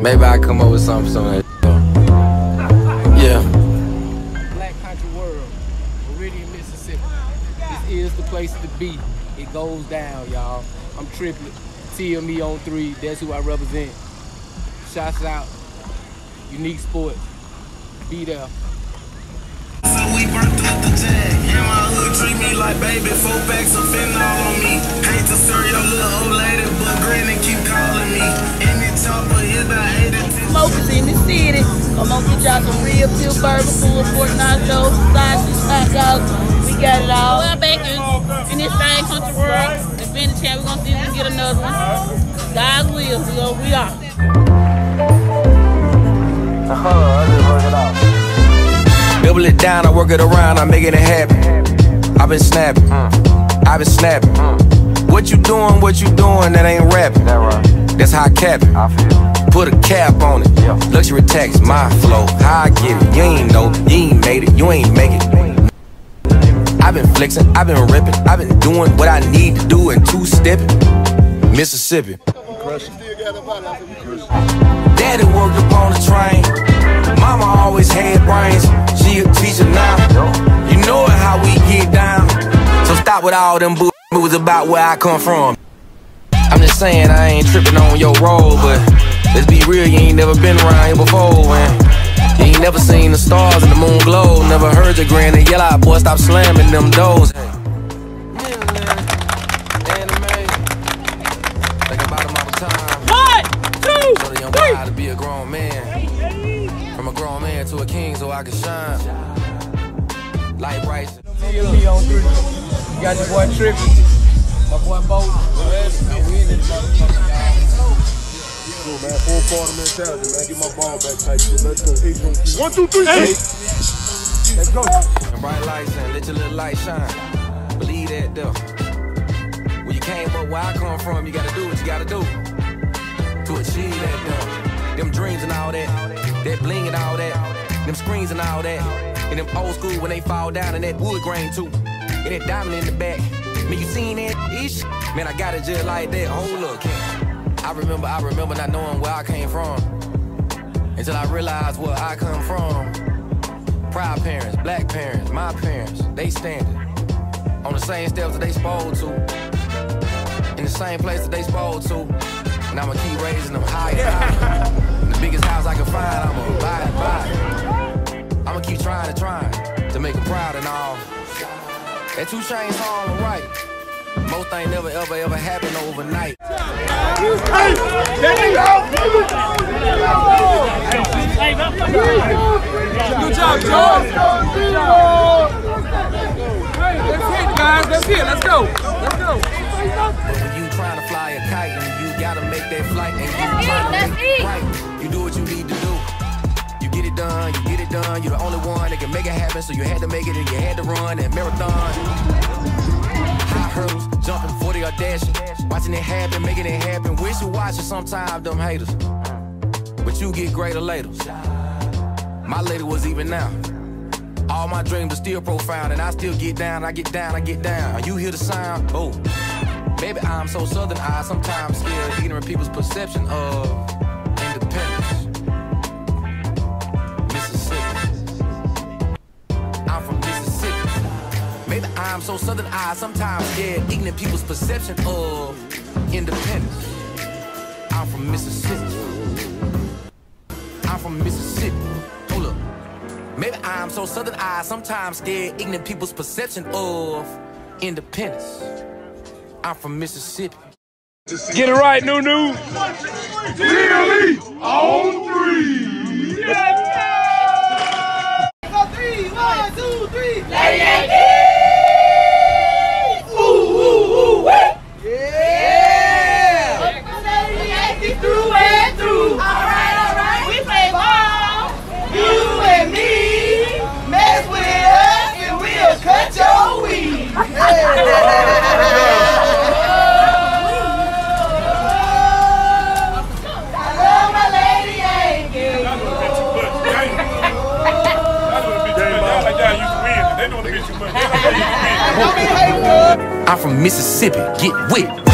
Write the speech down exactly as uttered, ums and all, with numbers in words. Maybe I come up with something soon. Yeah. Black Country World, Meridian, Mississippi. This is the place to be. It goes down, y'all. I'm Trippin'. T M E on three. That's who I represent. Shouts out. Unique sport. Be there. So we burnt up the jack. And my hood treat me like baby. Four packs of fentanyl on me. Hate to serve your little old lady, but granny keep calling me. Any chopper here that ate it. Smokers in the city. Come on, get y'all some real pure burger, full of Fortnado, sausage, hot dogs. We got it all. Well, bacon in this thing, Country World. It's been the chat. We're gonna see if we can get another one. God's will. We are. We are. Double it down, I work it around, I'm making it happen. I've been snapping, mm. I've been snapping. Mm. What you doing, what you doing, that ain't rapping. That right. That's how I cap it. I feel. Put a cap on it. Yeah. Luxury tax, my flow. How I get it, you ain't know, you ain't made it, you ain't make it. I've been flexing, I've been ripping, I've been doing what I need to do and two-stepping. Mississippi. Daddy worked up on the train. Mama always had brains. She a teacher now. You know it how we get down. So stop with all them boo moves about where I come from. I'm just saying I ain't tripping on your road, but let's be real, you ain't never been around here before, man. You ain't never seen the stars and the moon glow. Never heard your granny yell out, boy, stop slamming them doors. Hey. To be a grown man, from a grown man to a king, so I can shine. Like Bryce. T M E on three. You got your boy Tripp, my boy Bowman. We in this motherfucker, y'all. Man, full party mentality, man. Get my ball back, type shit. Let's go. Eight, one, two, one, two, three, eight. Let's go. Bright lights and let your little light shine. Believe that, though. When you came up where I come from, you gotta do what you gotta do to achieve that, though. Them dreams and all that, that bling and all that, them screens and all that, and them old school when they fall down and that wood grain too, and that diamond in the back. Man, you seen that ish? Man, I got it just like that. Oh look, I remember, I remember not knowing where I came from until I realized where I come from. Proud parents, black parents, my parents, they standing on the same steps that they spoiled to, in the same place that they spoiled to, and I'ma keep raising them higher and higher. Biggest house I can find, I'ma buy it, buy it. I'ma keep trying to try to make them proud and all. That two chains all right. Most things never ever ever happen overnight. Good job, George. That's it, guys. That's it. Let's go. Let's go. When you trying to fly a kite, you gotta make that flight, and you trying to make it right. You do what you need to do. You get it done, you get it done. You're the only one that can make it happen, so you had to make it and you had to run that marathon. High hurdles, jumping, forty or dashing. Watching it happen, making it happen. Wish you watch it sometimes, them haters. But you get greater later. My lady was even now. All my dreams are still profound, and I still get down, I get down, I get down. You hear the sound? Oh, baby, I'm so southern, I sometimes still ignorant people's perception of. I'm so southern, I sometimes scared ignorant people's perception of independence. I'm from Mississippi. I'm from Mississippi. Hold up. Maybe I'm so southern, I sometimes scared ignorant people's perception of independence. I'm from Mississippi. Get it right, new new. T M E on three. Yeah. Go three, one, two, three. Lady. I'm from Mississippi, get with.